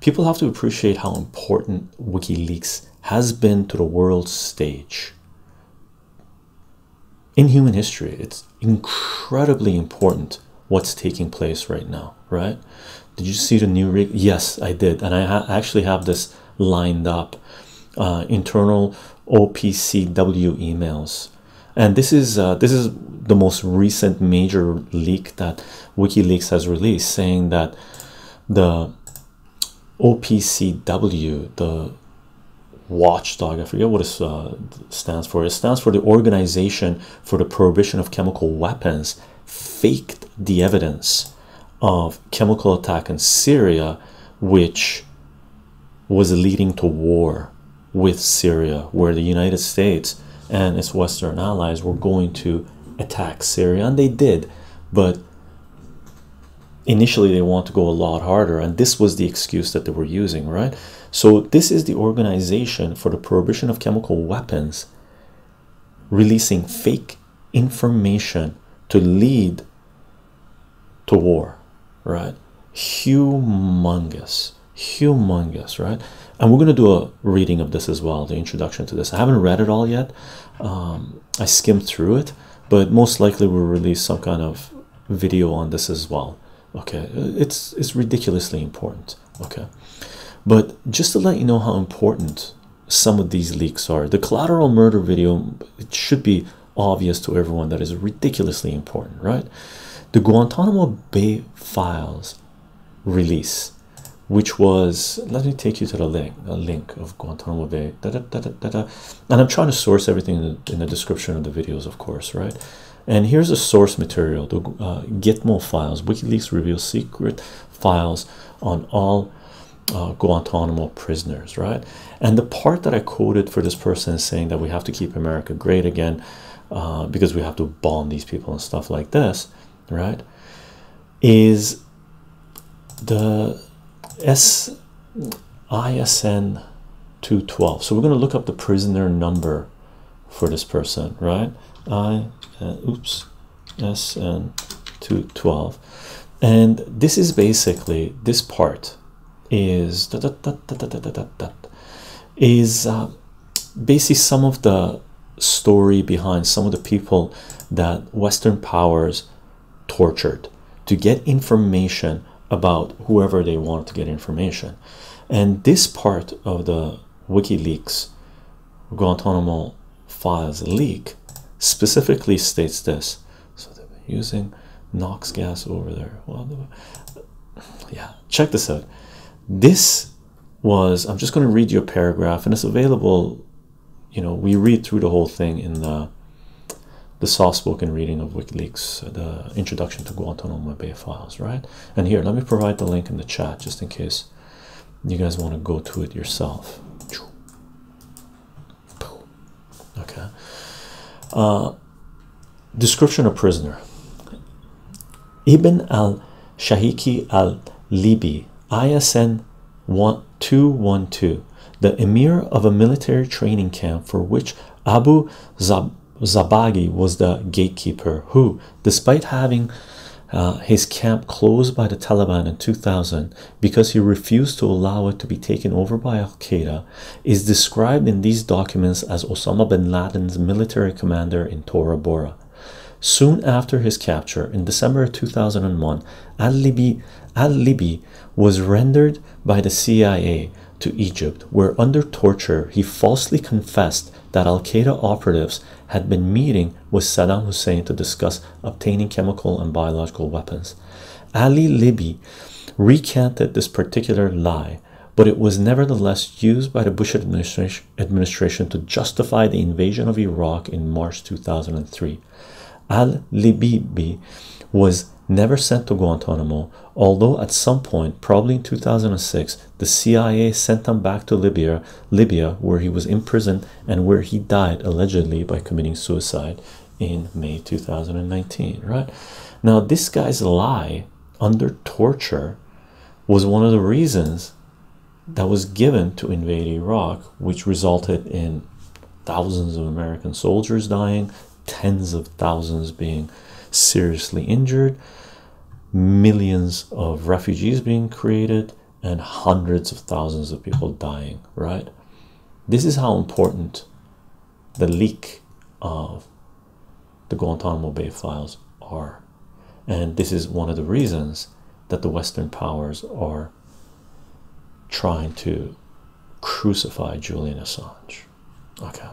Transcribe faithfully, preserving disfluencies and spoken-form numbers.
People have to appreciate how important WikiLeaks has been to the world stage in human history. It's incredibly important what's taking place right now, right? Did you see the new rig? Yes, I did, and I ha actually have this lined up, uh, internal O P C W emails, and this is uh, this is the most recent major leak that WikiLeaks has released, saying that the O P C W, the watchdog, I forget what it uh, stands for, it stands for the Organization for the Prohibition of Chemical Weapons, faked the evidence of chemical attack in Syria, which was leading to war with Syria, where the United States and its Western allies were going to attack Syria, and they did, but initially they want to go a lot harder, and this was the excuse that they were using, right? So this is the Organization for the Prohibition of Chemical Weapons releasing fake information to lead to war, right? Humongous, humongous, right? And we're going to do a reading of this as well, the introduction to this. I haven't read it all yet. Um, I skimmed through it, but most likely we'll release some kind of video on this as well. Okay, it's it's ridiculously important. Okay, but just to let you know how important some of these leaks are, the collateral murder video, it should be obvious to everyone that is ridiculously important, right? The Guantanamo Bay files release, which was, let me take you to the link, a link of Guantanamo Bay, da, da, da, da, da. And I'm trying to source everything in the, in the description of the videos, of course, right? And here's the source material, the uh, Gitmo files. WikiLeaks reveals secret files on all uh, Guantanamo prisoners, right? And the part that I quoted for this person is saying that we have to keep America great again, uh, because we have to bomb these people and stuff like this, right? Is the S I S N two twelve. So we're going to look up the prisoner number for this person, right? I uh, oops S N two twelve, and this is basically, this part is da, da, da, da, da, da, da, da, is uh, basically some of the story behind some of the people that Western powers tortured to get information about whoever they wanted to get information. And this part of the WikiLeaks Guantanamo files leak specifically states this. So they've been using NOx gas over there. Well, yeah, check this out. This was, I'm just going to read you a paragraph, and it's available, you know, we read through the whole thing in the the soft-spoken reading of WikiLeaks, the introduction to Guantanamo Bay files, right? And here, let me provide the link in the chat just in case you guys want to go to it yourself. Okay. Uh, description of prisoner. Ibn al-Shaykh al-Libi, I S N two twelve, the emir of a military training camp for which Abu Zab-Zabagi was the gatekeeper, who, despite having uh, his camp closed by the Taliban in two thousand because he refused to allow it to be taken over by Al-Qaeda, is described in these documents as Osama bin Laden's military commander in Tora Bora. Soon after his capture in December two thousand one, Al-Libi Al-Libi was rendered by the C I A to Egypt, where under torture he falsely confessed that Al-Qaeda operatives had been meeting with Saddam Hussein to discuss obtaining chemical and biological weapons. Ali Libi recanted this particular lie, but it was nevertheless used by the Bush administration, administration to justify the invasion of Iraq in March two thousand three. Al-Libi was never sent to Guantanamo, although at some point, probably in two thousand six, the C I A sent him back to Libya, Libya, where he was imprisoned and where he died allegedly by committing suicide in May two thousand nineteen, right? Now, this guy's lie under torture was one of the reasons that was given to invade Iraq, which resulted in thousands of American soldiers dying, tens of thousands being seriously injured, millions of refugees being created, and hundreds of thousands of people dying, right? This is how important the leak of the Guantanamo Bay files are, and this is one of the reasons that the Western powers are trying to crucify Julian Assange. Okay.